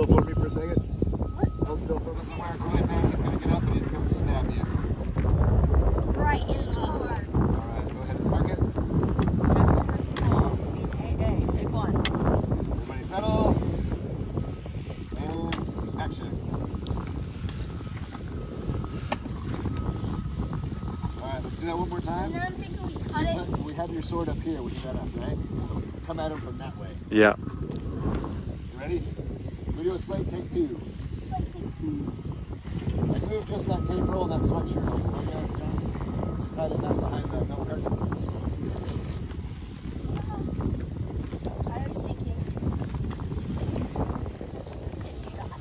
still for me for a second? What? Hold still for me. This is where Glenn is going to get up and he's going to stab you. Right in the heart. Alright, go ahead and mark it. CAA, take one. Everybody settle. And action. Alright, let's do that one more time. And then I'm thinking we cut it. We have your sword up here, we cut up, right? So come at him from that way. Yeah. Ready? We do a slight take two. Slight take two. I move just that tape roll and that sweatshirt. Just hide it down behind that, don't hurt. I was thinking. Good shot.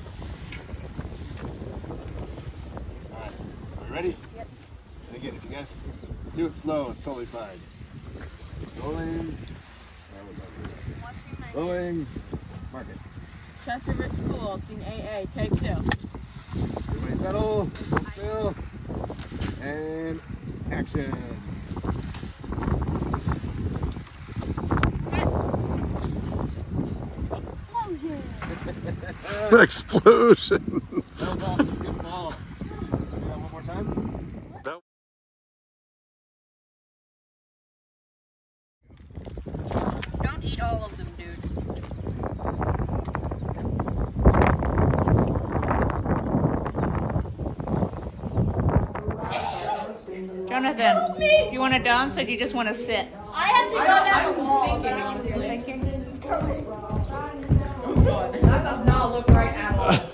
Alright, are you ready? Yep. And again, if you guys do it slow, it's totally fine. Rolling. That was ugly. Rolling. Mark it. Chester Rich School, Team AA, take two. Everybody settle, still, and action. Explosion! Explosion! That was awesome, good ball. Can we do that one more time? Don't eat all of them, dude. Jonathan, do you want to dance or do you just want to sit? I have to go down the wall. I'm thinking, honestly. That does not look right at all. Yeah,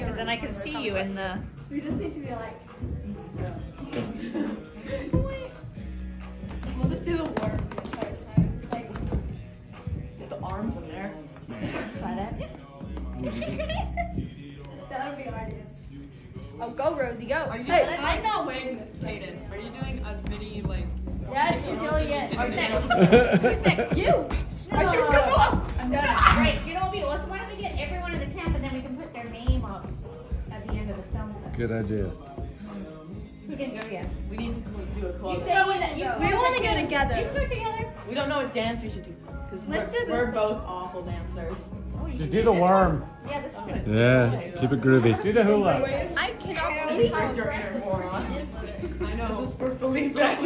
because then I can see you in the... We just need to be like... We'll just do the worst the entire time. Like, get the arms in there. Try that. That would be our idea. Oh, go Rosie, go! Are you I'm not waiting this, Peyton. Are you doing as many, like... Yes, Julian. Who's next? Who's next? You! No. My shoes come off! I'm done. Right, you know what we do? Why don't we get everyone in the camp and then we can put their name up at the end of the film. Good idea. Who didn't go yet? We need to do a call. We want to go together. You two together? We don't know what dance we should do. Because we're both awful dancers. Just do the worm. One. Yeah, this one. Yeah, keep it groovy. Do the hula. I cannot believe you're in. I know. This is for police. And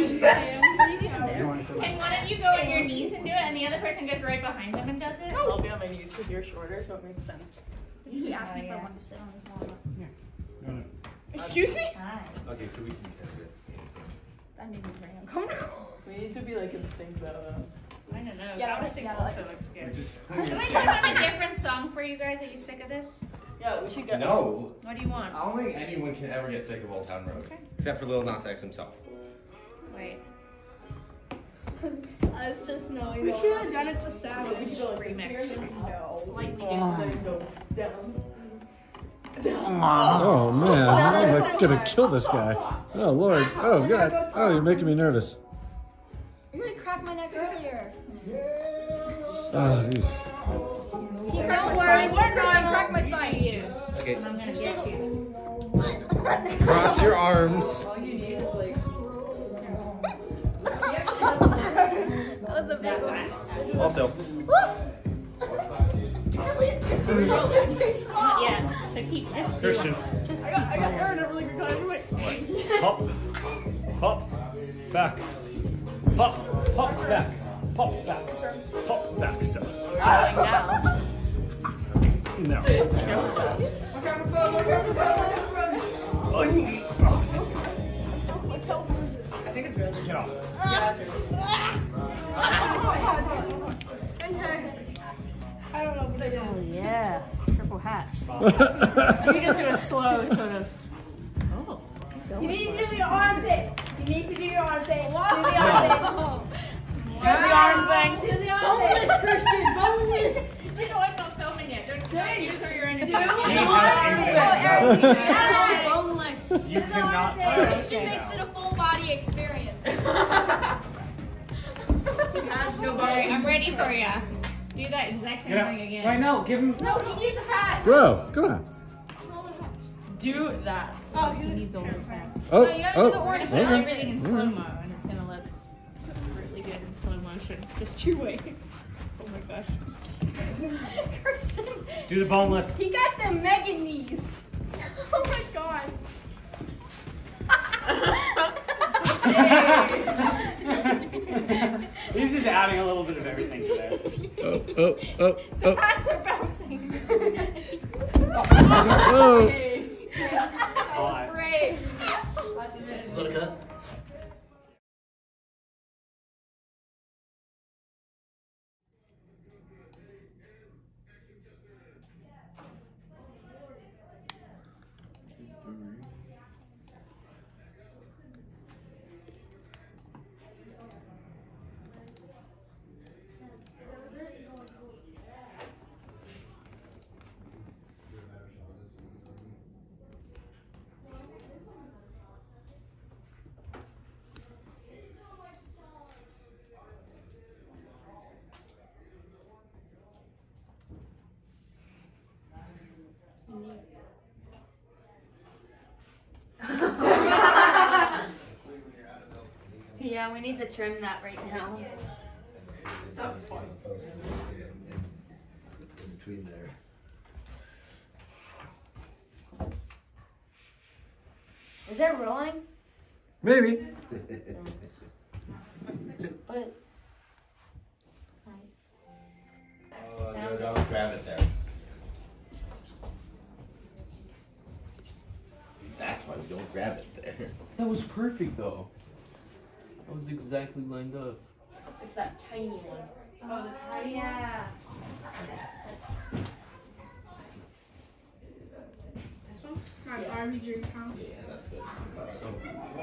why don't you go on your knees and do it, and the other person goes right behind them and does it? I'll be on my knees because you're shorter, so it makes sense. He asked me if I wanted to sit on his lap. Yeah. No. Excuse me? Hi. Okay, so we can test it. That made me very uncomfortable. We need to be like in sync though. I don't know. Yeah, that also looks good. Can we put a different song for you guys? Are you sick of this? Yeah, we should go. No. What do you want? I don't think anyone can ever get sick of Old Town Road. Okay. Except for Lil Nas X himself. Wait. I was just knowing. We should have done it to Savage. We should have remixed it. No. Slightly different. Go down. Oh man, I'm gonna kill this guy. Oh lord. Oh god. Oh, you're making me nervous. You're gonna crack my neck earlier. Don't worry, we're not gonna crack my spine. You. Okay. And I'm gonna get you. Cross your arms. All you need is like. That was a bad one. Also. Yeah. So keep this. Christian. I got Aaron a really good time. Wait. Hop. Hop. Back. Pop, pop back, pop back, pop back, sir. No. Watch out for phone, watch out for phone, watch out for I think it's real. Get off. Yeah, it's real. I don't know what they do. Oh, yeah. Triple hats. You just do a slow sort of. Oh. You need to do your armpit. You need to do your arm thing. Wow. Do the arm thing. Wow. Do the arm thing. Do the arm thing. Boneless, Christian. Boneless. You know I'm not filming yet. Don't use her. You're in. Do the arm thing. Eric, you said boneless. You cannot. Christian makes it a full body experience. Okay, I'm ready for you. Do that exact same thing again. Right now, give him. No, he needs his hat. Bro, come on. Do that. Oh, he needs all his hat. Oh, so you gotta do the orange and everything in slow-mo, and it's gonna look really good in slow motion. Just two way. Oh my gosh. Christian. Do the boneless. He got the mega knees. Oh my god. He's just adding a little bit of everything to this. Oh, oh, oh, oh. The bats are bouncing. Oh. That was great. Is that okay? Yeah, we need to trim that right now. That was fun. In between there. Is that rolling? Maybe. But. No, don't grab it there. That's why we don't grab it there. That was perfect though. That was exactly lined up. It's that tiny one. Oh, the tiny one. Yeah. This one? My Army dream house. Yeah, that's it. That's so cool.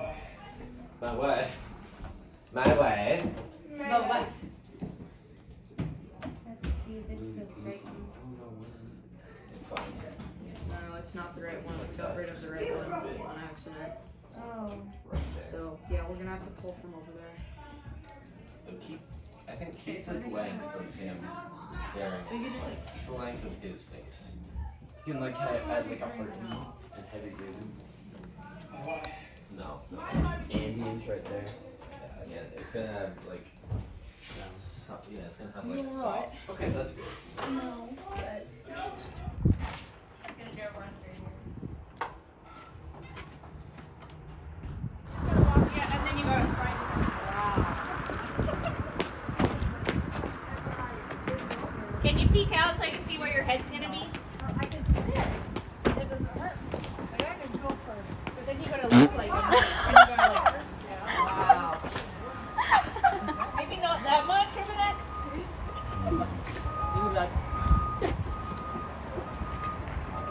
My wife. My wife. My wife. Let's see if it's the right one. It's fine. No, it's not the right one. We got rid of the right one on accident. Oh. Right there. So yeah, we're gonna have to pull from over there. So keep. I think keep the length of him staring. We could just like the length of his face. You can like add like a heart and heavy breathing. No, no. Ambience right there. Yeah, it's gonna have like. Yeah, it's gonna have like. You're soft. Right. Okay, so that's good. No, but. I'm gonna go run through. Can you peek out so I can see where your head's gonna be? I can see it. It doesn't hurt. I got to go first. But then you gotta look like it. Wow. Maybe not that much over that. You look.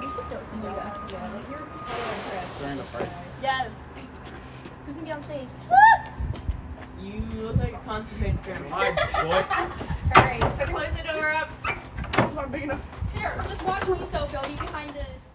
You should do some yoga. During the party. Yes. Who's gonna be on stage? You look like a constipated grandma. My boy. Alright, so close the door up. It's not big enough. Here, just watch me, Sophie. I'll be behind it.